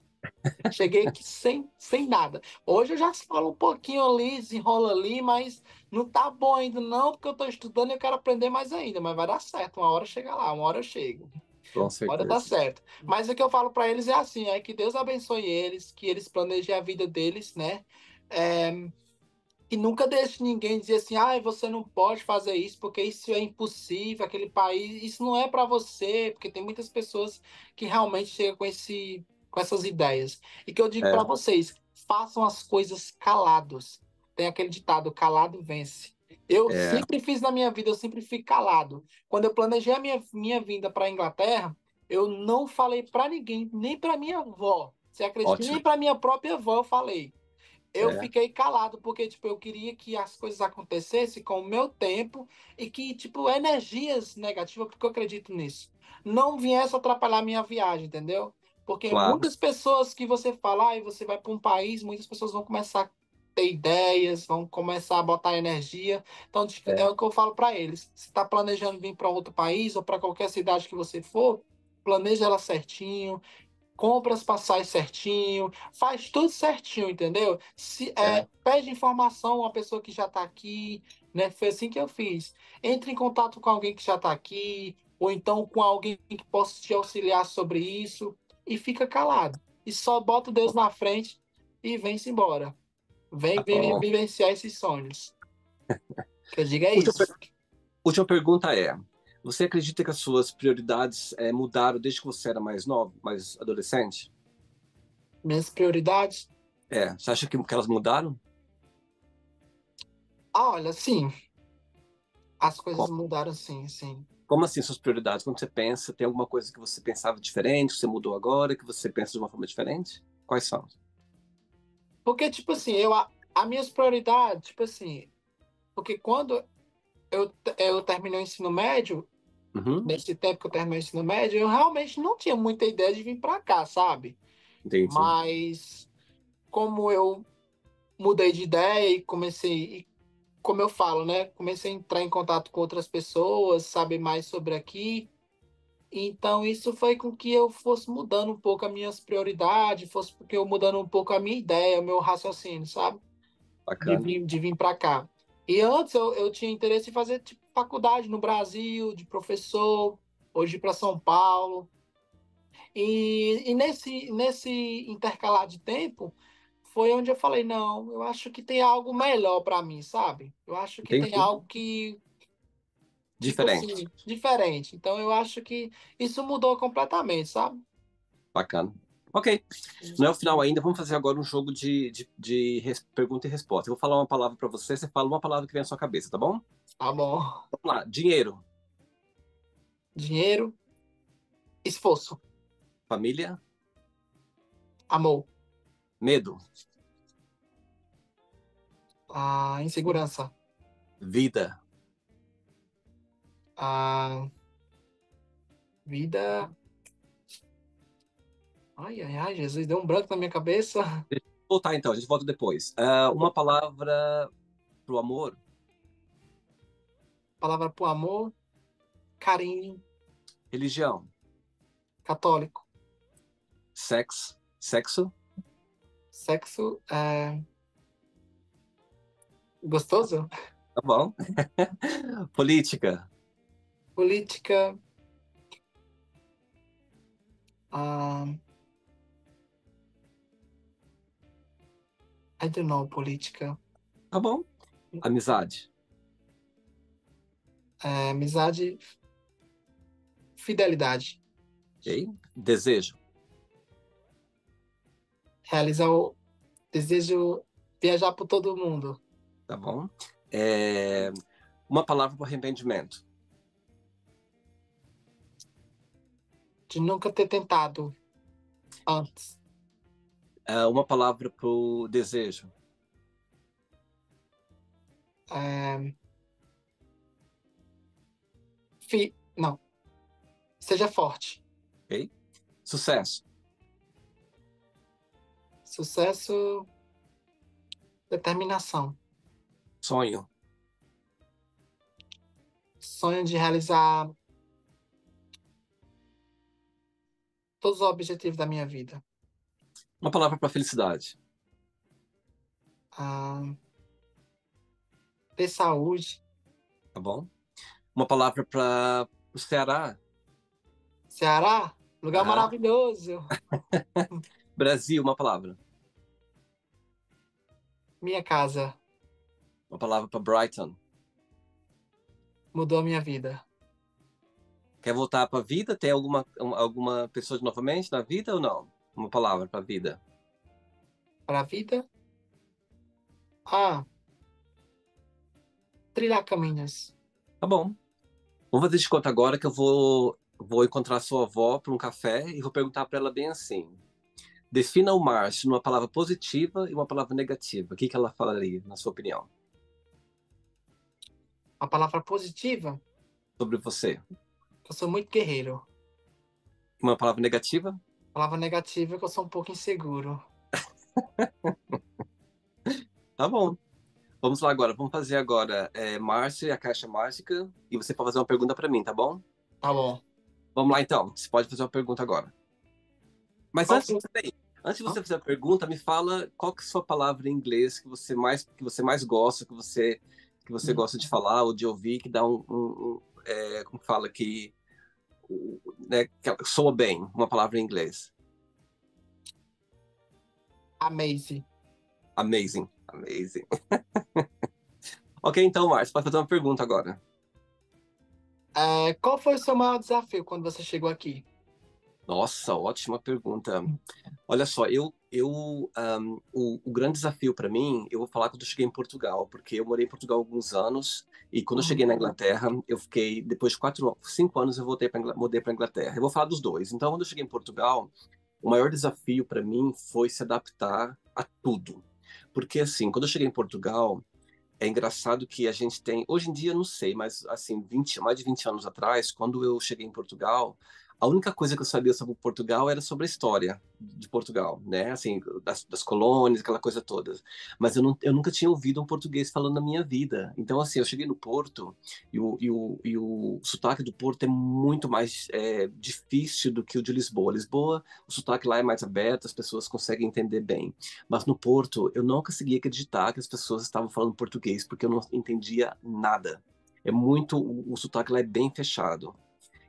Cheguei aqui sem, sem nada. Hoje eu já falo um pouquinho ali, desenrola ali, mas não tá bom ainda não, porque eu tô estudando e eu quero aprender mais ainda, mas vai dar certo, uma hora chega lá, uma hora eu chego, uma hora dá certo. Mas o que eu falo para eles é assim, é que Deus abençoe eles, que eles planejem a vida deles, né? É, e nunca deixe ninguém dizer assim, ah, você não pode fazer isso, porque isso é impossível, aquele país, isso não é para você, porque tem muitas pessoas que realmente chegam com esse... com essas ideias. E que eu digo é. para vocês, façam as coisas calados. Tem aquele ditado, calado vence. Eu é. sempre fiz na minha vida, eu sempre fui calado. Quando eu planejei a minha, minha vinda para a Inglaterra, eu não falei para ninguém, nem para minha avó. Você acredita? Ótimo. Nem para minha própria avó eu falei. Eu é. fiquei calado, porque tipo, eu queria que as coisas acontecessem com o meu tempo e que tipo energias negativas, porque eu acredito nisso, não viesse atrapalhar a minha viagem, entendeu? Porque claro. muitas pessoas que você fala, e você vai para um país, muitas pessoas vão começar a ter ideias, vão começar a botar energia. Então, é, é o que eu falo para eles. Se está planejando vir para outro país ou para qualquer cidade que você for, planeja ela certinho, compra as passagens certinho, faz tudo certinho, entendeu? Se, é, é. Pede informação a uma pessoa que já está aqui, né? Foi assim que eu fiz. Entre em contato com alguém que já está aqui, ou então com alguém que possa te auxiliar sobre isso. E fica calado. E só bota Deus na frente e vem-se embora. Vem, ah, vem vivenciar esses sonhos. Que eu diga é última isso. Per... Última pergunta é, você acredita que as suas prioridades é, mudaram desde que você era mais nova, mais adolescente? Minhas prioridades? É, você acha que, que elas mudaram? Ah, olha, sim. As coisas Como? mudaram, sim, sim. Como assim suas prioridades? Quando você pensa, tem alguma coisa que você pensava diferente, que você mudou agora, que você pensa de uma forma diferente? Quais são? Porque, tipo assim, eu, a, as minhas prioridades, tipo assim, porque quando eu, eu terminei o ensino médio, uhum. nesse tempo que eu terminei o ensino médio, eu realmente não tinha muita ideia de vir pra cá, sabe? Entendi. Mas como eu mudei de ideia e comecei... Como eu falo, né? Comecei a entrar em contato com outras pessoas, saber mais sobre aqui. Então, isso foi com que eu fosse mudando um pouco as minhas prioridades, fosse porque eu mudando um pouco a minha ideia, o meu raciocínio, sabe? Bacana. De vir, de vir para cá. E antes eu, eu tinha interesse em fazer tipo, faculdade no Brasil, de professor, hoje para São Paulo. E, e nesse, nesse intercalar de tempo... Foi onde eu falei, não, eu acho que tem algo melhor para mim, sabe? Eu acho que Entendi. tem algo que... Diferente. Tipo assim, diferente. Então, eu acho que isso mudou completamente, sabe? Bacana. Ok. Não é o final ainda, vamos fazer agora um jogo de, de, de res... pergunta e resposta. Eu vou falar uma palavra para você, você fala uma palavra que vem na sua cabeça, tá bom? Tá bom. Vamos lá, dinheiro. Dinheiro. Esforço. Família. Amor. Medo. Ah, insegurança. Vida. Ah, vida. Ai, ai, ai, Jesus, deu um branco na minha cabeça. Deixa eu voltar então, a gente volta depois. Uh, uma palavra pro amor. Palavra pro amor. Carinho. Religião. Católico. Sexo. Sexo. Sexo é... gostoso? Tá bom. Política. Política. Ah... I don't know, política. Tá bom. Amizade. É, amizade. fidelidade. Ok. Desejo. Realizar o desejo, viajar por todo mundo. Tá bom. É... Uma palavra para arrependimento. De nunca ter tentado antes. É uma palavra para o desejo. É... Fi... Não. Seja forte. Ok. Sucesso. Sucesso... Determinação. Sonho. Sonho de realizar todos os objetivos da minha vida. Uma palavra para felicidade. Ah, ter saúde. Tá bom. Uma palavra para o Ceará. Ceará? Lugar ah. maravilhoso. Brasil, uma palavra. Minha casa. Uma palavra para Brighton. Mudou a minha vida. Quer voltar para a vida? Tem alguma, alguma pessoa de novamente na vida ou não? Uma palavra para a vida. Para a vida? Ah. Trilhar caminhos. Tá bom. Vamos fazer de conta agora que eu vou, vou encontrar sua avó para um café e vou perguntar para ela bem assim. Defina o Márcio numa palavra positiva e uma palavra negativa. O que, que ela falaria, na sua opinião? A palavra positiva? Sobre você. Eu sou muito guerreiro. Uma palavra negativa? A palavra negativa é que eu sou um pouco inseguro. Tá bom. Vamos lá agora. Vamos fazer agora é, Márcio e a Caixa Mágica. E você pode fazer uma pergunta para mim, tá bom? Tá bom. Vamos lá então. Você pode fazer uma pergunta agora. Mas antes, bem, antes de você fazer a pergunta, me fala qual que é a sua palavra em inglês que você mais, que você mais gosta, que você, que você gosta de falar ou de ouvir, que dá um... um, um é, como fala que, né, que soa bem, uma palavra em inglês. Amazing. Amazing. Amazing. Ok, então, Márcio, pode fazer uma pergunta agora. É, qual foi o seu maior desafio quando você chegou aqui? Nossa, ótima pergunta. Olha só, eu, eu, um, o, o grande desafio para mim, eu vou falar quando eu cheguei em Portugal, porque eu morei em Portugal há alguns anos, e quando eu cheguei na Inglaterra, eu fiquei, depois de quatro, cinco anos, eu voltei pra, mudei para a Inglaterra. Eu vou falar dos dois. Então, quando eu cheguei em Portugal, o maior desafio para mim foi se adaptar a tudo. Porque, assim, quando eu cheguei em Portugal, é engraçado que a gente tem, hoje em dia, eu não sei, mas, assim, vinte, mais de vinte anos atrás, quando eu cheguei em Portugal, a única coisa que eu sabia sobre Portugal era sobre a história de Portugal, né? Assim, das, das colônias, aquela coisa toda. Mas eu, não, eu nunca tinha ouvido um português falando na minha vida. Então, assim, eu cheguei no Porto e o, e o, e o sotaque do Porto é muito mais é, difícil do que o de Lisboa. Lisboa, o sotaque lá é mais aberto, as pessoas conseguem entender bem. Mas no Porto, eu não conseguia acreditar que as pessoas estavam falando português, porque eu não entendia nada. É muito... O, o sotaque lá é bem fechado.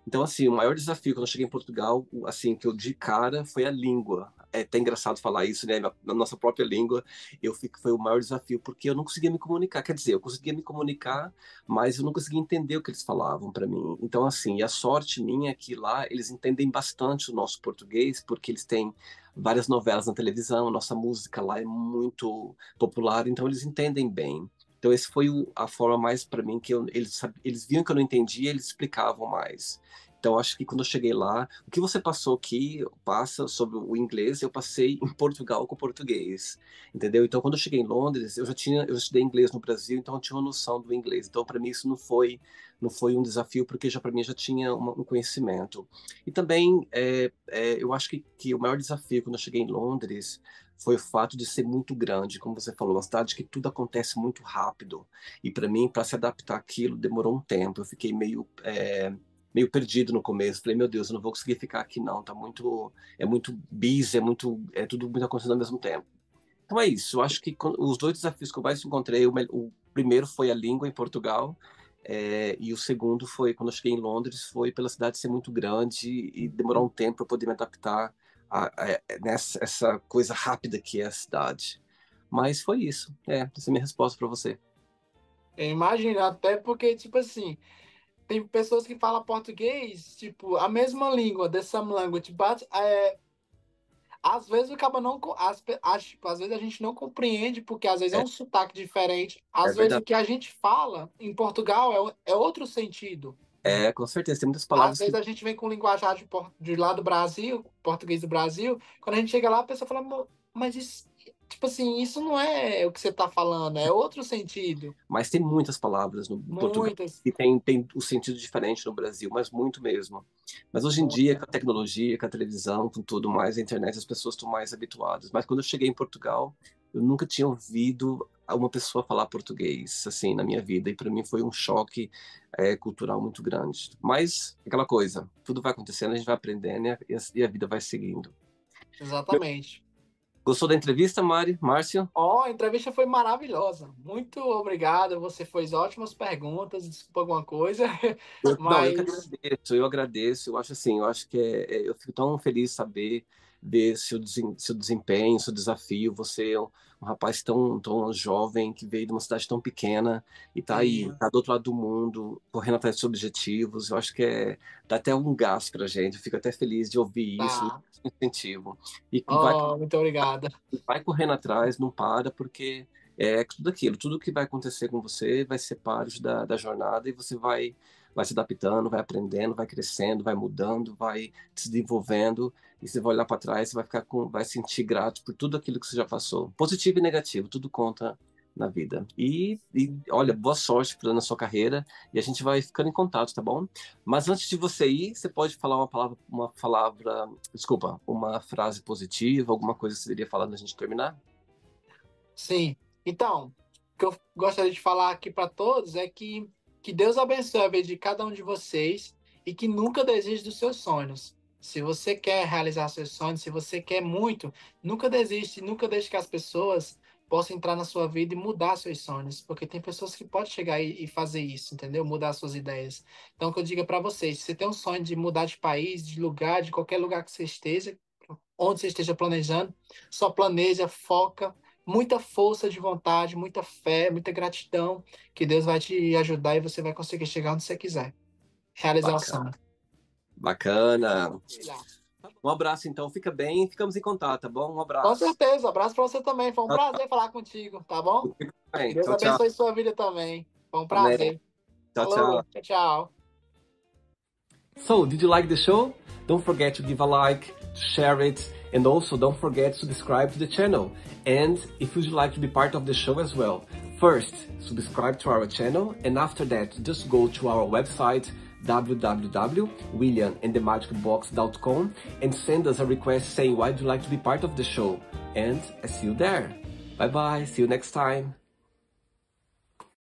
Então, assim, o maior desafio quando eu cheguei em Portugal, assim, que eu de cara, foi a língua. É até engraçado falar isso, né? Na nossa própria língua, eu fico, foi o maior desafio, porque eu não conseguia me comunicar. Quer dizer, eu conseguia me comunicar, mas eu não conseguia entender o que eles falavam para mim. Então, assim, e a sorte minha é que lá eles entendem bastante o nosso português, porque eles têm várias novelas na televisão, a nossa música lá é muito popular, então eles entendem bem. Então, essa foi o, a forma mais para mim que eu, eles, eles viam que eu não entendia, eles explicavam mais. Então, acho que quando eu cheguei lá, o que você passou aqui, passa sobre o inglês, eu passei em Portugal com o português, entendeu? Então, quando eu cheguei em Londres, eu já tinha, eu estudei inglês no Brasil, então eu tinha uma noção do inglês. Então, para mim, isso não foi, não foi um desafio, porque já para mim já tinha uma, um conhecimento. E também, é, é, eu acho que, que o maior desafio quando eu cheguei em Londres foi o fato de ser muito grande, como você falou, uma cidade que tudo acontece muito rápido. E para mim, para se adaptar àquilo, demorou um tempo. Eu fiquei meio, é, meio perdido no começo. Falei, meu Deus, eu não vou conseguir ficar aqui não. Tá muito, é muito busy, é, muito, é tudo muito acontecendo ao mesmo tempo. Então é isso. Eu acho que os dois desafios que eu mais encontrei, o, o primeiro foi a língua em Portugal, é, e o segundo foi, quando eu cheguei em Londres, foi pela cidade ser muito grande e demorar um tempo para poder me adaptar A, a, a, nessa, essa coisa rápida que é a cidade. Mas foi isso. É, essa é a minha resposta para você. Eu imagino, até porque, tipo assim, tem pessoas que falam português, tipo, a mesma língua, the same language, but é, às vezes acaba não, as, as, tipo, às vezes a gente não compreende, porque às vezes é, é um sotaque diferente, às é vezes verdade. O que a gente fala em Portugal é, é outro sentido. É, com certeza, tem muitas palavras. Às vezes que... a gente vem com linguajar de, de lá do Brasil, português do Brasil, quando a gente chega lá, a pessoa fala, mas isso, tipo assim, isso não é o que você tá falando, é outro sentido. Mas tem muitas palavras no muitas. português que tem, tem um sentido diferente no Brasil, mas muito mesmo. Mas hoje em dia, com a tecnologia, com a televisão, com tudo mais, a internet, as pessoas estão mais habituadas. Mas quando eu cheguei em Portugal, eu nunca tinha ouvido uma pessoa falar português, assim, na minha vida. E para mim foi um choque é, cultural muito grande. Mas, aquela coisa, tudo vai acontecendo, a gente vai aprendendo e a, e a vida vai seguindo. Exatamente. Gostou da entrevista, Mari? Márcio? Ó, oh, a entrevista foi maravilhosa. Muito obrigado, você fez ótimas perguntas, desculpa alguma coisa. Eu, mas... não, eu agradeço, eu agradeço. Eu acho assim, eu acho que é, é, eu fico tão feliz de saber... ver seu, seu desempenho, seu desafio, você é um, um rapaz tão, tão jovem, que veio de uma cidade tão pequena e tá aí, uhum. tá do outro lado do mundo, correndo atrás dos seus objetivos. Eu acho que é, dá até um gás pra gente, eu fico até feliz de ouvir tá. isso, incentivo. E oh, vai, muito obrigada. Vai correndo atrás, não para, porque é tudo aquilo, tudo que vai acontecer com você vai ser parte da, da jornada e você vai... vai se adaptando, vai aprendendo, vai crescendo, vai mudando, vai se desenvolvendo. E você vai olhar para trás, você vai ficar com, vai sentir grato por tudo aquilo que você já passou. Positivo e negativo, tudo conta na vida. E, e olha, boa sorte na sua carreira. E a gente vai ficando em contato, tá bom? Mas antes de você ir, você pode falar uma palavra, uma palavra, desculpa, uma frase positiva, alguma coisa que você teria falado antes de terminar? Sim. Então, o que eu gostaria de falar aqui para todos é que que Deus abençoe a vida de cada um de vocês e que nunca desista dos seus sonhos. Se você quer realizar seus sonhos, se você quer muito, nunca desiste, nunca deixe que as pessoas possam entrar na sua vida e mudar seus sonhos, porque tem pessoas que podem chegar e fazer isso, entendeu? Mudar suas ideias. Então, o que eu digo para vocês, se você tem um sonho de mudar de país, de lugar, de qualquer lugar que você esteja, onde você esteja planejando, só planeja, foca, muita força de vontade, muita fé, muita gratidão, que Deus vai te ajudar e você vai conseguir chegar onde você quiser. Realização. Bacana. Bacana. Um abraço, então. Fica bem. Ficamos em contato, tá bom? Um abraço. Com certeza. Um abraço pra você também. Foi um prazer falar contigo, tá bom? Bem, Deus tchau, abençoe tchau. Sua vida também. Foi um prazer. Tchau, tchau. Tchau, tchau. So, did you like the show? Don't forget to give a like, to share it, and also don't forget to subscribe to the channel. And if you'd like to be part of the show as well, first subscribe to our channel, and after that just go to our website w w w dot william and the magic box dot com and send us a request saying why do you like to be part of the show, and I see you there. Bye bye, see you next time.